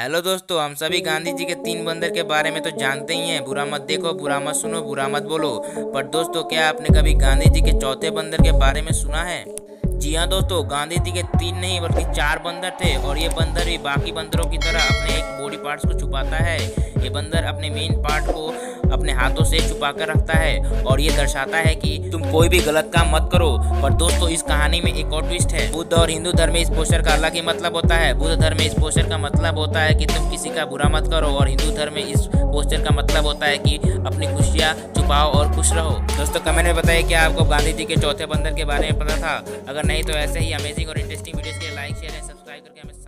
Hello दोस्तों, हम सभी गांधी जी के तीन बंदर के बारे में तो जानते ही हैं। बुरा मत देखो, बुरा मत सुनो, बुरा मत बोलो। पर दोस्तों, क्या आपने कभी गांधी जी के चौथे बंदर के बारे में सुना है? जी हाँ दोस्तों, गांधी जी के तीन नहीं बल्कि चार बंदर थे और ये बंदर भी बाकी बंदरों की तरह अपने एक बॉडी पार्ट्स को छुपाता है। ये बंदर अपने मेन पार्ट को अपने हाथों से छुपा कर रखता है और ये दर्शाता है कि तुम कोई भी गलत काम मत करो। पर दोस्तों, इस कहानी में एक और ट्विस्ट है। बुद्ध और हिंदू धर्म में इस पोस्टर का अलग ही मतलब होता है। बुद्ध धर्म में इस पोस्टर का मतलब होता है कि तुम किसी का बुरा मत करो और हिंदू धर्म में इस पोस्टर का मतलब होता है कि अपनी खुशियाँ छुपाओ और खुश रहो। दोस्तों, कमेंट में बताइए क्या आपको गांधी जी के चौथे बंदर के बारे में पता था? अगर नहीं तो ऐसे ही अमेजिंग और इंटरेस्टिंग वीडियोस के लिए लाइक, शेयर एंड सब्सक्राइब करके हमें